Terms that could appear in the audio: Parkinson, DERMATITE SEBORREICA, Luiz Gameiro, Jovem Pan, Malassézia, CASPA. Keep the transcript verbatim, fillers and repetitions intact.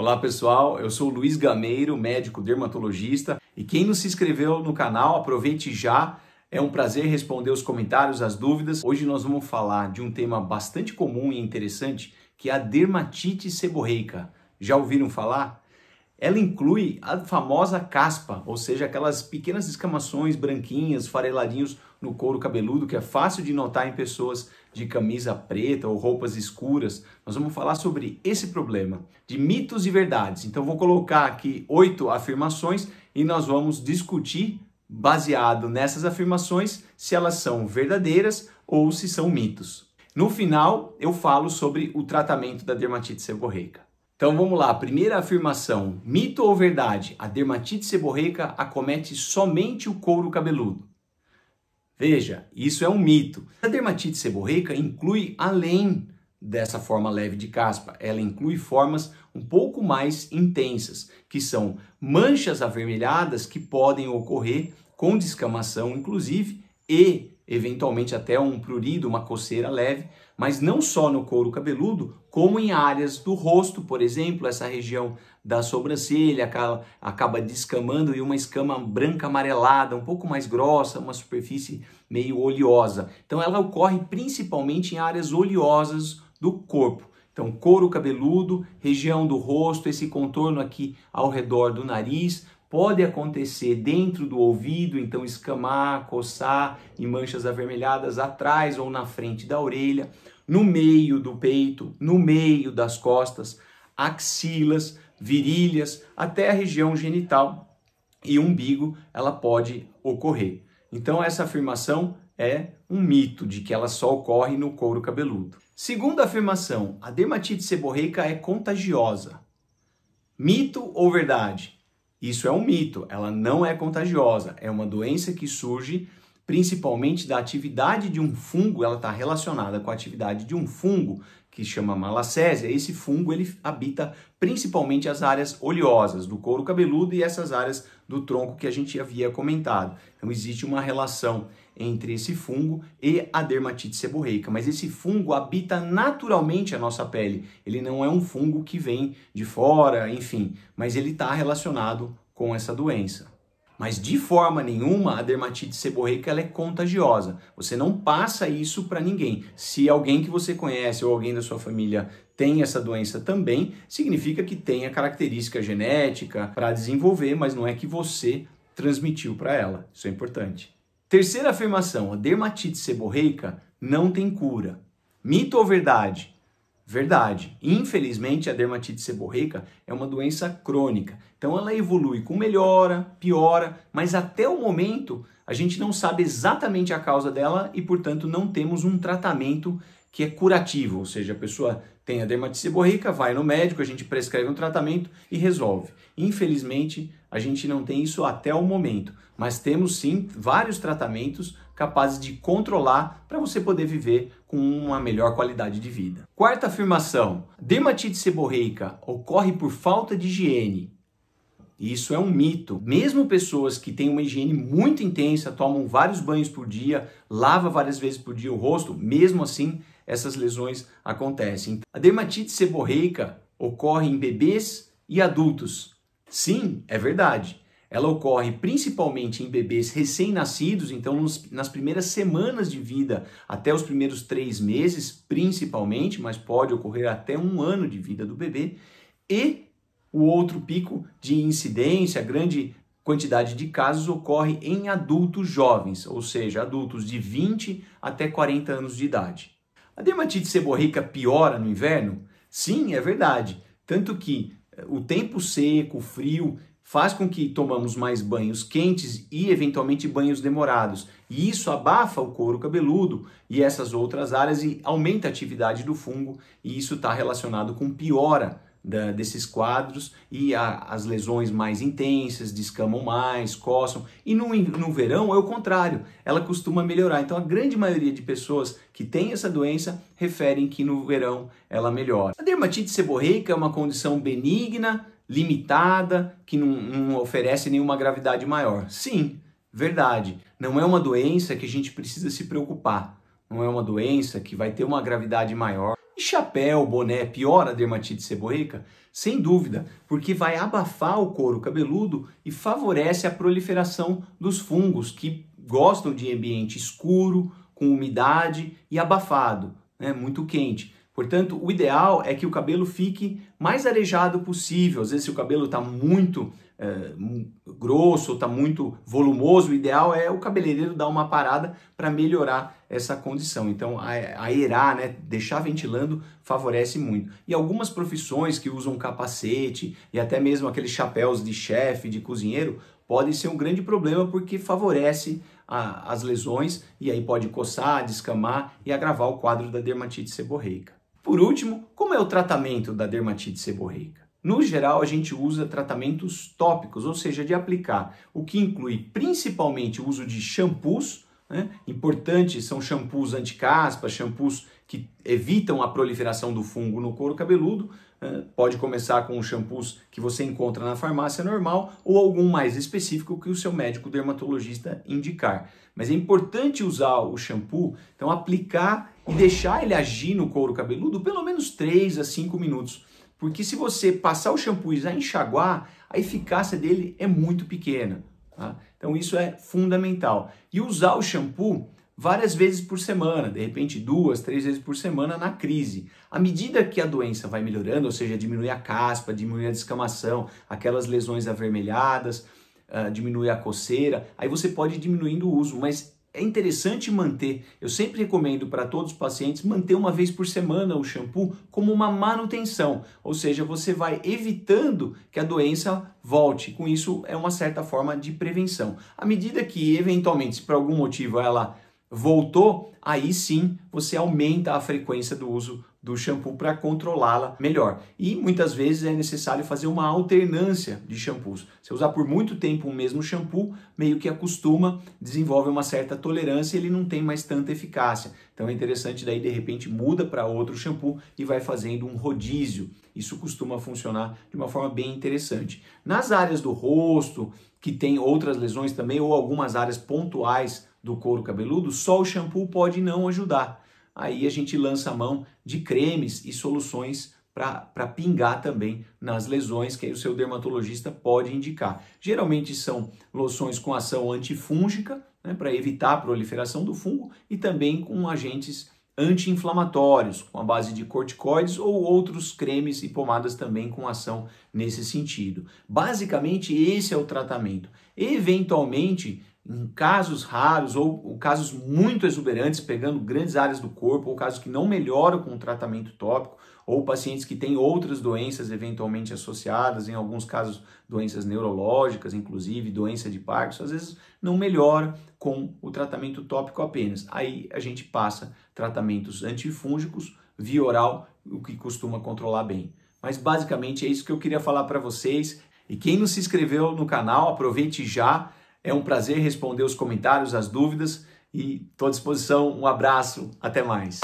Olá pessoal, eu sou o Luiz Gameiro, médico dermatologista, e quem não se inscreveu no canal, aproveite já, é um prazer responder os comentários, as dúvidas. Hoje nós vamos falar de um tema bastante comum e interessante, que é a dermatite seborreica. Já ouviram falar? Ela inclui a famosa caspa, ou seja, aquelas pequenas escamações branquinhas, fareladinhos no couro cabeludo, que é fácil de notar em pessoas de camisa preta ou roupas escuras. Nós vamos falar sobre esse problema, de mitos e verdades. Então vou colocar aqui oito afirmações e nós vamos discutir, baseado nessas afirmações, se elas são verdadeiras ou se são mitos. No final, eu falo sobre o tratamento da dermatite seborreica. Então vamos lá, primeira afirmação, mito ou verdade? A dermatite seborreica acomete somente o couro cabeludo. Veja, isso é um mito. A dermatite seborreica inclui além dessa forma leve de caspa, ela inclui formas um pouco mais intensas, que são manchas avermelhadas que podem ocorrer com descamação, inclusive, e eventualmente até um prurido, uma coceira leve, mas não só no couro cabeludo, como em áreas do rosto, por exemplo, essa região da sobrancelha acaba descamando e uma escama branca amarelada, um pouco mais grossa, uma superfície meio oleosa. Então ela ocorre principalmente em áreas oleosas do corpo. Então couro cabeludo, região do rosto, esse contorno aqui ao redor do nariz, pode acontecer dentro do ouvido, então escamar, coçar em manchas avermelhadas atrás ou na frente da orelha, no meio do peito, no meio das costas, axilas, virilhas, até a região genital e umbigo ela pode ocorrer. Então essa afirmação é um mito de que ela só ocorre no couro cabeludo. Segunda afirmação, a dermatite seborreica é contagiosa. Mito ou verdade? Isso é um mito, ela não é contagiosa, é uma doença que surge principalmente da atividade de um fungo, ela está relacionada com a atividade de um fungo que chama malassézia. Esse fungo ele habita principalmente as áreas oleosas do couro cabeludo e essas áreas do tronco que a gente havia comentado. Então existe uma relação entre esse fungo e a dermatite seborreica, mas esse fungo habita naturalmente a nossa pele, ele não é um fungo que vem de fora, enfim, mas ele está relacionado com essa doença. Mas de forma nenhuma a dermatite seborreica ela é contagiosa. Você não passa isso para ninguém. Se alguém que você conhece ou alguém da sua família tem essa doença também, significa que tem a característica genética para desenvolver, mas não é que você transmitiu para ela. Isso é importante. Terceira afirmação, a dermatite seborreica não tem cura. Mito ou verdade? Verdade. Infelizmente, a dermatite seborreica é uma doença crônica. Então, ela evolui com melhora, piora, mas até o momento a gente não sabe exatamente a causa dela e, portanto, não temos um tratamento que é curativo. Ou seja, a pessoa tem a dermatite seborreica, vai no médico, a gente prescreve um tratamento e resolve. Infelizmente, a gente não tem isso até o momento, mas temos sim vários tratamentos capazes de controlar para você poder viver com uma melhor qualidade de vida. Quarta afirmação, dermatite seborreica ocorre por falta de higiene. Isso é um mito. Mesmo pessoas que têm uma higiene muito intensa, tomam vários banhos por dia, lavam várias vezes por dia o rosto, mesmo assim essas lesões acontecem. A dermatite seborreica ocorre em bebês e adultos. Sim, é verdade. Ela ocorre principalmente em bebês recém-nascidos, então nas primeiras semanas de vida até os primeiros três meses, principalmente, mas pode ocorrer até um ano de vida do bebê. E o outro pico de incidência, grande quantidade de casos, ocorre em adultos jovens, ou seja, adultos de vinte até quarenta anos de idade. A dermatite seborreica piora no inverno? Sim, é verdade. Tanto que o tempo seco, frio, faz com que tomamos mais banhos quentes e, eventualmente, banhos demorados. E isso abafa o couro cabeludo e essas outras áreas e aumenta a atividade do fungo. E isso está relacionado com piora da, desses quadros e a, as lesões mais intensas, descamam mais, coçam. E no, no verão é o contrário, ela costuma melhorar. Então, a grande maioria de pessoas que tem essa doença referem que no verão ela melhora. A dermatite seborreica é uma condição benigna, limitada, que não, não oferece nenhuma gravidade maior. Sim, verdade. Não é uma doença que a gente precisa se preocupar. Não é uma doença que vai ter uma gravidade maior. E chapéu, boné, piora a dermatite seborreica? Sem dúvida, porque vai abafar o couro cabeludo e favorece a proliferação dos fungos que gostam de ambiente escuro, com umidade e abafado, né, muito quente. Portanto, o ideal é que o cabelo fique mais arejado possível. Às vezes, se o cabelo está muito é, grosso, está muito volumoso, o ideal é o cabeleireiro dar uma parada para melhorar essa condição. Então, aerar, né, deixar ventilando, favorece muito. E algumas profissões que usam capacete e até mesmo aqueles chapéus de chefe, de cozinheiro, podem ser um grande problema porque favorece a, as lesões e aí pode coçar, descamar e agravar o quadro da dermatite seborreica. Por último, como é o tratamento da dermatite seborreica? No geral, a gente usa tratamentos tópicos, ou seja, de aplicar, o que inclui principalmente o uso de shampoos, né? Importantes são shampoos anti-caspa, shampoos que evitam a proliferação do fungo no couro cabeludo, né? Pode começar com os shampoos que você encontra na farmácia normal ou algum mais específico que o seu médico dermatologista indicar. Mas é importante usar o shampoo, então aplicar e deixar ele agir no couro cabeludo pelo menos três a cinco minutos, porque se você passar o shampoo e já enxaguar, a eficácia dele é muito pequena, tá? Então isso é fundamental. E usar o shampoo várias vezes por semana, de repente duas, três vezes por semana na crise. À medida que a doença vai melhorando, ou seja, diminui a caspa, diminui a descamação, aquelas lesões avermelhadas, uh, diminui a coceira, aí você pode ir diminuindo o uso, mas é interessante manter, eu sempre recomendo para todos os pacientes manter uma vez por semana o shampoo como uma manutenção, ou seja, você vai evitando que a doença volte, com isso é uma certa forma de prevenção. À medida que eventualmente, se por algum motivo ela voltou, aí sim você aumenta a frequência do uso do shampoo para controlá-la melhor. E muitas vezes é necessário fazer uma alternância de shampoos. Se usar por muito tempo o mesmo shampoo, meio que acostuma, desenvolve uma certa tolerância e ele não tem mais tanta eficácia. Então é interessante daí de repente muda para outro shampoo e vai fazendo um rodízio. Isso costuma funcionar de uma forma bem interessante. Nas áreas do rosto, que tem outras lesões também ou algumas áreas pontuais do couro cabeludo, só o shampoo pode não ajudar. Aí a gente lança a mão de cremes e soluções para pingar também nas lesões que aí o seu dermatologista pode indicar. Geralmente são loções com ação antifúngica, né, para evitar a proliferação do fungo e também com agentes anti-inflamatórios, com a base de corticoides ou outros cremes e pomadas também com ação nesse sentido. Basicamente esse é o tratamento. Eventualmente, em casos raros ou casos muito exuberantes, pegando grandes áreas do corpo ou casos que não melhoram com o tratamento tópico ou pacientes que têm outras doenças eventualmente associadas, em alguns casos doenças neurológicas, inclusive doença de Parkinson, às vezes não melhora com o tratamento tópico apenas. Aí a gente passa tratamentos antifúngicos via oral, o que costuma controlar bem. Mas basicamente é isso que eu queria falar para vocês. E quem não se inscreveu no canal, aproveite já. É um prazer responder os comentários, as dúvidas e estou à disposição. Um abraço, até mais.